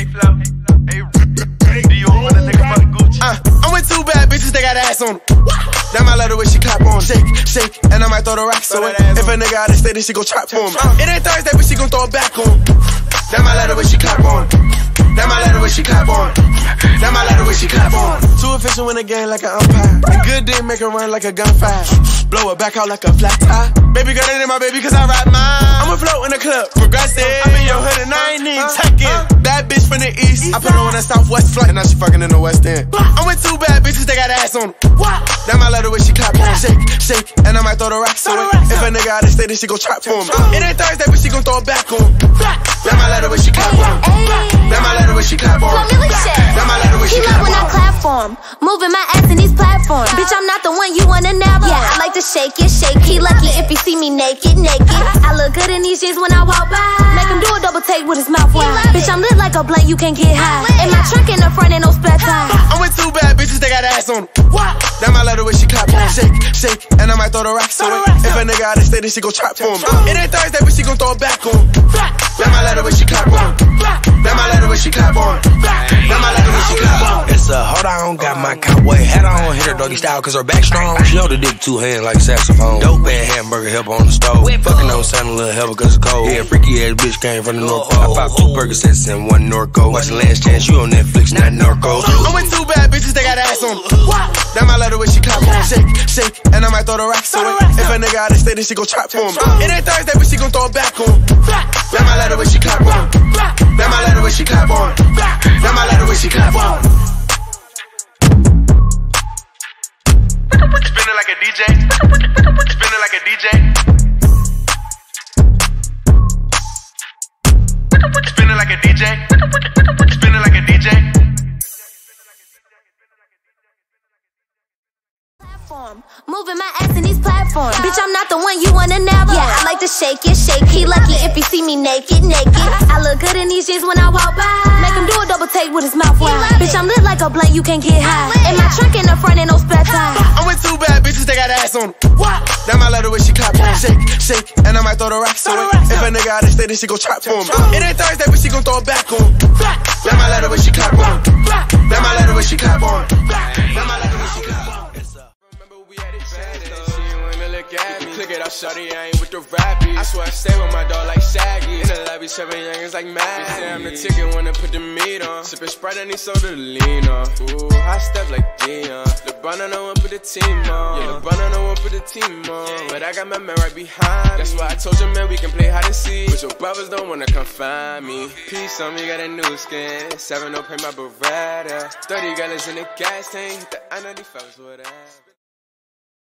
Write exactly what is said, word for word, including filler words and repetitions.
Hey, Flo. Hey, do you want a nigga fuck Gucci? Uh, I'm with two bad bitches, they got ass on them. Now I love the way she clap on. Shake, shake, and I might throw the rocks on. If a nigga out of state, then she gon' trap for him. It ain't Thursday, but she gon' throw it back on. Now I love the way she clap on. Now I love the way she clap on. Now I love the way she clap on. Too efficient when the game like an umpire. And good did make her run like a gunfire. Blow it back out like a flat tire. Baby girl, that ain't my baby, cause I ride mine. I'ma float in the club, Progressive. I'm in your hood and I ain't need checking. Bad bitch from the east. I put her on a Southwest flight, and now she fucking in the West End. I'm with two bad bitches, they got ass on them. Now I love the way she clap on. Shake, shake, and I might throw the rocks on it. If a nigga out of state, then she gon' trap for him. It ain't Thursday, but she gon' throw it back on. Now I love the way she clap on. Now I love the way she clap on. He love when I clap for him. Moving my ass in these platforms. Bitch, I'm not the one you wanna nab on. Yeah, I like to shake it, shake. He lucky if he see me naked, naked. I look good in these jeans when I walk by. Make him do a double take with his mouth wide. Bitch, I'm lit like a blunt, you can't get high. In my trunk in the front and no spare tire. I'm with two bad bitches, they got ass on them. Now I love the way she clap on. Shake, shake, and I might throw the rocks on it. If a nigga out of state, then she gon' trap for him. It ain't Thursday, but she gon' throw it back on. Now I love the way she clap on. Now I love the way she clap on. Now I love the way she clap on. It's a hold on, got my cowboy hat on. Hit her doggy style, cause her back strong. She hold the dick two hand like saxophone. Dope and hamburger help on the stove. Fucking on sound a little helper cause it's cold. Yeah, freaky ass bitch came from the North Pole. I pop two burger sets and one Norco. Watch the Last Chance, you on Netflix, not Norco. I'm with two bad bitches, they got ass on them. Now I love the way she clap on. Shake, shake, and I might throw the rocks on it. If a nigga out of state, then she gon' trap for him. It ain't Thursday, but she gon' throw it back on. Now I love the way she clap on. Now I love the way she clap on. Now I love the way she clap on. Spinning like a D J. Spinning like a D J. Spinning like a D J. Spinning like a D J. Moving my ass in these platforms. Bitch, I'm not the one you wanna nab on. Yeah, I like to shake it, shake. He lucky if he see me naked, naked. I look good in these jeans when I walk by. Make him do a double take with his mouth wide. Bitch, I'm lit like a blunt, you can't get high. In my trunk in the front and no spare tire. I'm with two bad bitches, they got ass on them. Now I love the way she clap on. Shake, shake, and I might throw the rocks on it. If a nigga out of state, then she gon' trap for him. It ain't Thursday, but she gon' throw it back on. Now I love the way she clap on. Now I love the way she clap on. Now I love the way she clap on. Look at how shawty, I ain't with the rappies. I swear I stay with my dog like Shaggy. In the lobby, seven youngins like Maggie. They say I'm the ticket when I put the meat on. Sippin' Sprite, I need soda to lean on. Ooh, high step like Dion. LeBron, I know I put the team on. Yeah, LeBron, I know I put the team on. But I got my man right behind me. That's why I told you, man, we can play hide and seek. But your brothers don't wanna come find me. Peace on me, got a new skin. Seven, don't pay my Beretta. Thirty gallons in the gas tank. The I ninety-five is what I